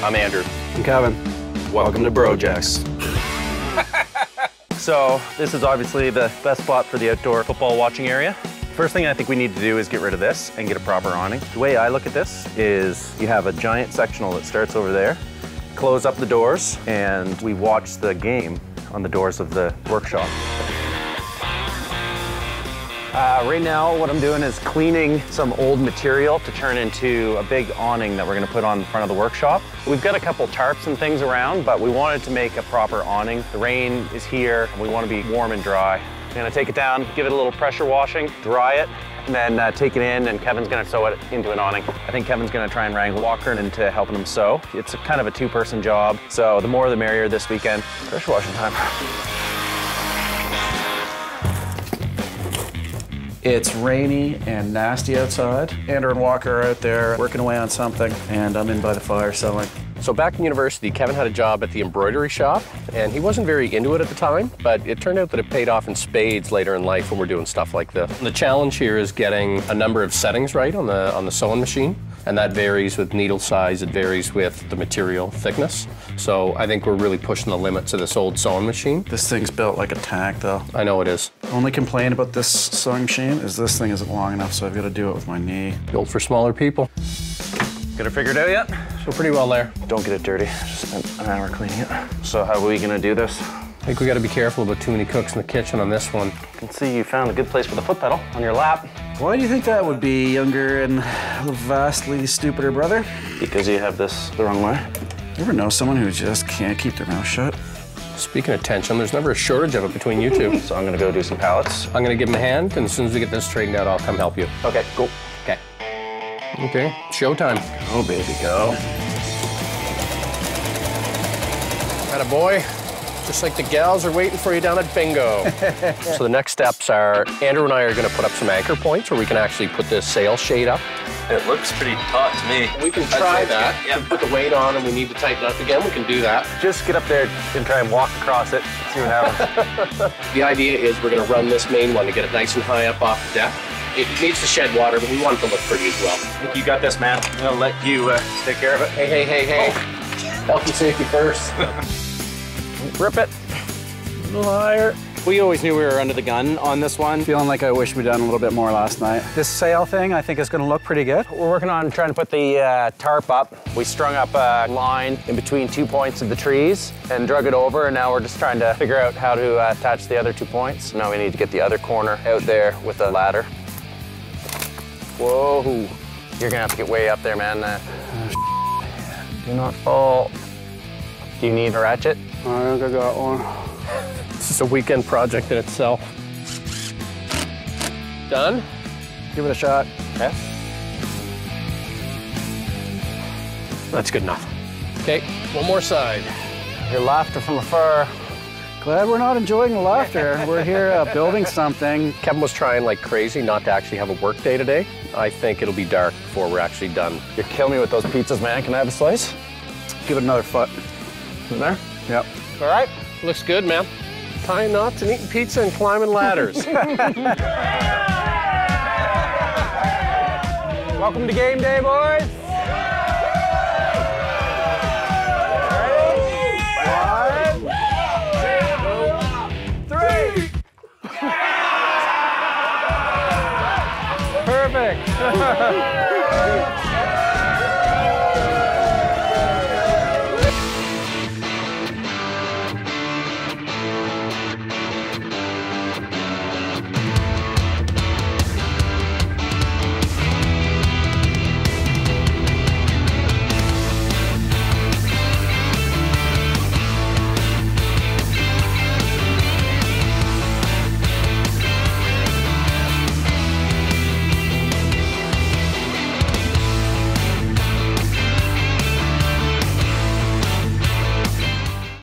I'm Andrew. I'm Kevin. Welcome to Brojects. So this is obviously the best spot for the outdoor football watching area. First thing I think we need to do is get rid of this and get a proper awning. The way I look at this is you have a giant sectional that starts over there, close up the doors, and we watch the game on the doors of the workshop. Right now, what I'm doing is cleaning some old material to turn into a big awning that we're gonna put on in front of the workshop. We've got a couple tarps and things around, but we wanted to make a proper awning. The rain is here, and we wanna be warm and dry. I'm gonna take it down, give it a little pressure washing, dry it, and then take it in, and Kevin's gonna sew it into an awning. I think Kevin's gonna try and wrangle Walker into helping him sew. It's kind of a two-person job, so the more the merrier this weekend. Pressure washing time. It's rainy and nasty outside. Andrew and Walker are out there working away on something, and I'm in by the fire sewing. So back in university, Kevin had a job at the embroidery shop, and he wasn't very into it at the time, but it turned out that it paid off in spades later in life when we're doing stuff like this. The challenge here is getting a number of settings right on the sewing machine, and that varies with needle size, it varies with the material thickness. So I think we're really pushing the limits of this old sewing machine. This thing's built like a tank, though. I know it is. Only complaint about this sewing machine is this thing isn't long enough, so I've got to do it with my knee. Built for smaller people. Got it figured out yet? So pretty well there. Don't get it dirty. Just spent an hour cleaning it. So how are we gonna do this? I think we got to be careful about too many cooks in the kitchen on this one. I can see you found a good place for the foot pedal on your lap. Why do you think that would be, younger and vastly stupider brother? Because you have this the wrong way. You ever know someone who just can't keep their mouth shut? Speaking of tension, there's never a shortage of it between you two. So I'm gonna go do some pallets. I'm gonna give him a hand, and as soon as we get this straightened out, I'll come help you. Okay, cool. Okay. Okay, showtime. Go, baby, go. Atta boy. Just like the gals are waiting for you down at bingo. So the next steps are, Andrew and I are gonna put up some anchor points where we can actually put this sail shade up. It looks pretty taut to me. We can try that. Yeah. Put the weight on and we need to tighten up again, we can do that. Just get up there and try and walk across it, see what happens. The idea is we're gonna run this main one to get it nice and high up off the deck. It needs to shed water, but we want it to look pretty as well. I think you got this, man. I'm gonna let you take care of it. Hey. Health and safety first. Rip it. A little higher. We always knew we were under the gun on this one. Feeling like I wish we'd done a little bit more last night. This sail thing, I think, is going to look pretty good. We're working on trying to put the tarp up. We strung up a line in between 2 points of the trees and drug it over, and now we're just trying to figure out how to attach the other 2 points. Now we need to get the other corner out there with a ladder. Whoa. You're going to have to get way up there, man. Do not fall. Do you need a ratchet? I think I got one. This is a weekend project in itself. Done? Give it a shot. Okay. That's good enough. Okay, one more side. Your laughter from afar. Glad we're not enjoying the laughter. We're here building something. Kevin was trying like crazy not to actually have a work day today. I think it'll be dark before we're actually done. You're killing me with those pizzas, man. Can I have a slice? Give it another foot. In there? Yep. All right. Looks good, man. Tying knots and eating pizza and climbing ladders. Welcome to game day, boys. Ready? 1, 2, 3. Perfect.